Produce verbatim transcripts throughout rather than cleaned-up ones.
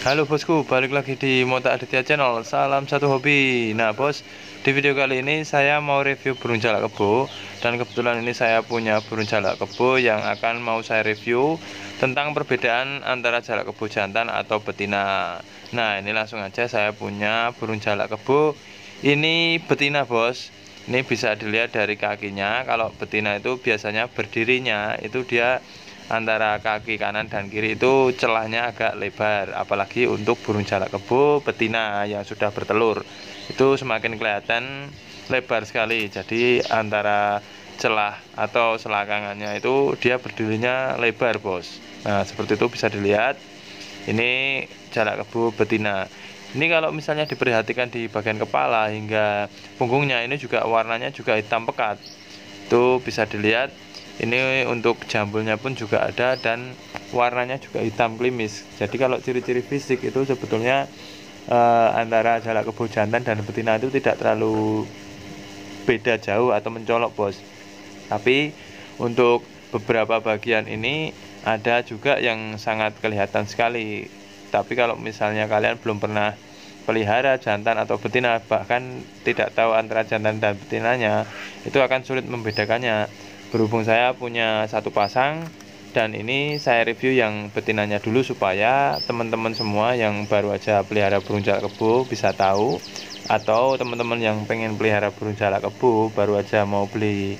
Halo bosku, balik lagi di Motta Aditya channel, salam satu hobi. Nah bos, di video kali ini saya mau review burung jalak kebo. Dan kebetulan ini saya punya burung jalak kebo yang akan mau saya review tentang perbedaan antara jalak kebo jantan atau betina. Nah ini langsung aja, saya punya burung jalak kebo ini betina bos. Ini bisa dilihat dari kakinya. Kalau betina itu biasanya berdirinya itu dia antara kaki kanan dan kiri itu celahnya agak lebar, apalagi untuk burung jalak kebo betina yang sudah bertelur itu semakin kelihatan lebar sekali. Jadi antara celah atau selangkangannya itu dia berdirinya lebar bos. Nah seperti itu bisa dilihat, ini jalak kebo betina. Ini kalau misalnya diperhatikan di bagian kepala hingga punggungnya ini juga warnanya juga hitam pekat, itu bisa dilihat. Ini untuk jambulnya pun juga ada dan warnanya juga hitam klimis. Jadi kalau ciri-ciri fisik itu sebetulnya eh, antara jalak kebo jantan dan betina itu tidak terlalu beda jauh atau mencolok bos. Tapi untuk beberapa bagian ini ada juga yang sangat kelihatan sekali. Tapi kalau misalnya kalian belum pernah pelihara jantan atau betina, bahkan tidak tahu antara jantan dan betinanya, itu akan sulit membedakannya. Berhubung saya punya satu pasang dan ini saya review yang betinanya dulu supaya teman-teman semua yang baru aja pelihara burung jalak kebo bisa tahu, atau teman-teman yang pengen pelihara burung jalak kebo baru aja mau beli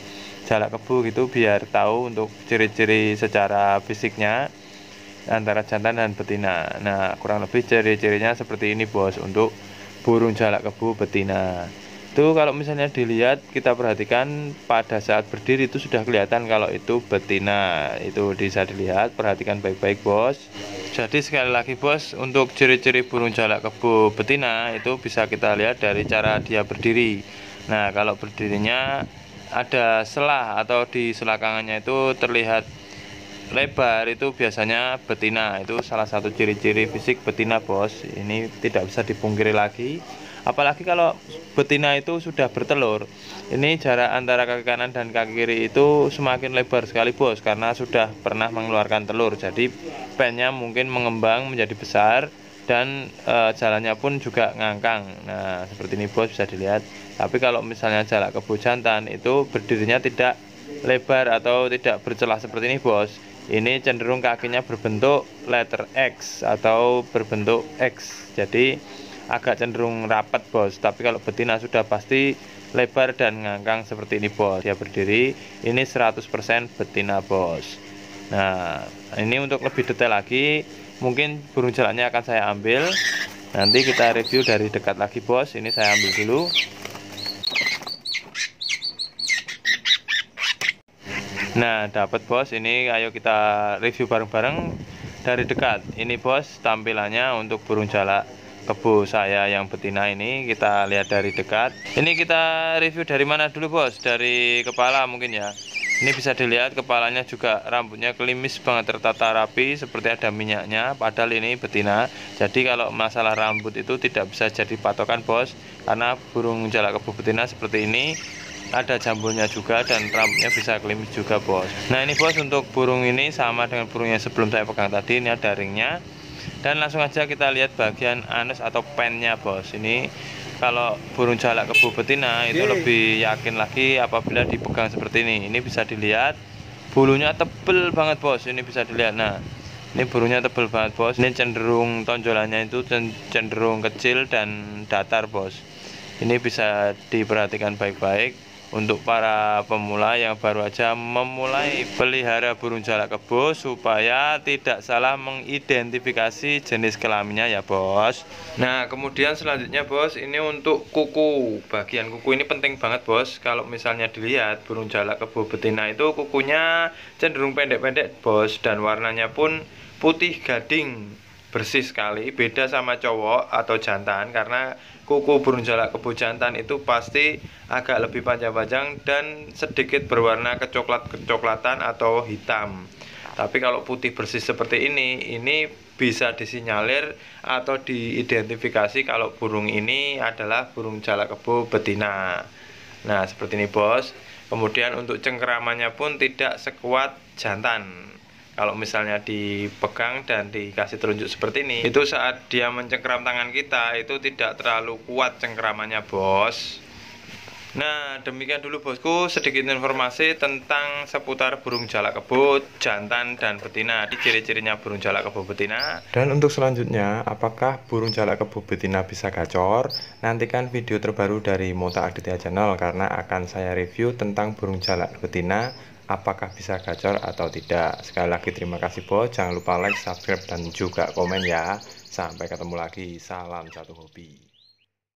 jalak kebo gitu, biar tahu untuk ciri-ciri secara fisiknya antara jantan dan betina. Nah kurang lebih ciri-cirinya seperti ini bos untuk burung jalak kebo betina. Itu kalau misalnya dilihat, kita perhatikan pada saat berdiri itu sudah kelihatan kalau itu betina, itu bisa dilihat, perhatikan baik-baik bos. Jadi sekali lagi bos, untuk ciri-ciri burung jalak kebo betina itu bisa kita lihat dari cara dia berdiri. Nah kalau berdirinya ada selah atau di selangkangannya itu terlihat lebar, itu biasanya betina. Itu salah satu ciri-ciri fisik betina bos, ini tidak bisa dipungkiri lagi. Apalagi kalau betina itu sudah bertelur, ini jarak antara kaki kanan dan kaki kiri itu semakin lebar sekali bos, karena sudah pernah mengeluarkan telur. Jadi pennya mungkin mengembang menjadi besar dan e, jalannya pun juga ngangkang. Nah seperti ini bos, bisa dilihat. Tapi kalau misalnya jalak kebo jantan itu berdirinya tidak lebar atau tidak bercelah seperti ini bos. Ini cenderung kakinya berbentuk letter X atau berbentuk X, jadi agak cenderung rapat bos. Tapi kalau betina sudah pasti lebar dan ngangkang seperti ini bos. Dia berdiri ini seratus persen betina bos. Nah ini untuk lebih detail lagi mungkin burung jalaknya akan saya ambil, nanti kita review dari dekat lagi bos. Ini saya ambil dulu. Nah dapat bos, ini ayo kita review bareng-bareng dari dekat. Ini bos tampilannya untuk burung jalak kebo saya yang betina ini, kita lihat dari dekat. Ini kita review dari mana dulu bos? Dari kepala mungkin ya. Ini bisa dilihat kepalanya juga rambutnya kelimis banget, tertata rapi seperti ada minyaknya, padahal ini betina. Jadi kalau masalah rambut itu tidak bisa jadi patokan bos, karena burung jalak kebo betina seperti ini ada jambulnya juga dan rambutnya bisa kelimis juga bos. Nah ini bos untuk burung ini sama dengan burung yang sebelum saya pegang tadi, ini ada ringnya. Dan langsung aja kita lihat bagian anus atau pennya bos. Ini kalau burung jalak kebo betina itu lebih yakin lagi apabila dipegang seperti ini. Ini bisa dilihat bulunya tebel banget bos, ini bisa dilihat. Nah ini bulunya tebel banget bos, ini cenderung tonjolannya itu cenderung kecil dan datar bos. Ini bisa diperhatikan baik-baik untuk para pemula yang baru aja memulai pelihara burung jalak kebo supaya tidak salah mengidentifikasi jenis kelaminnya ya bos. Nah kemudian selanjutnya bos, ini untuk kuku. Bagian kuku ini penting banget bos. Kalau misalnya dilihat burung jalak kebo betina itu kukunya cenderung pendek-pendek bos, dan warnanya pun putih gading bersih sekali, beda sama cowok atau jantan, karena kuku burung jalak kebo jantan itu pasti agak lebih panjang-panjang dan sedikit berwarna kecoklat-kecoklatan atau hitam. Tapi kalau putih bersih seperti ini, ini bisa disinyalir atau diidentifikasi kalau burung ini adalah burung jalak kebo betina. Nah seperti ini bos. Kemudian untuk cengkeramannya pun tidak sekuat jantan. Kalau misalnya dipegang dan dikasih telunjuk seperti ini, itu saat dia mencengkram tangan kita, itu tidak terlalu kuat cengkramannya, bos. Nah, demikian dulu bosku, sedikit informasi tentang seputar burung jalak kebo, jantan, dan betina. Di ciri-cirinya burung jalak kebo betina. Dan untuk selanjutnya, apakah burung jalak kebo betina bisa gacor? Nantikan video terbaru dari Motta Aditya Channel, karena akan saya review tentang burung jalak betina, apakah bisa gacor atau tidak. Sekali lagi terima kasih bos, jangan lupa like, subscribe, dan juga komen ya. Sampai ketemu lagi, salam satu hobi.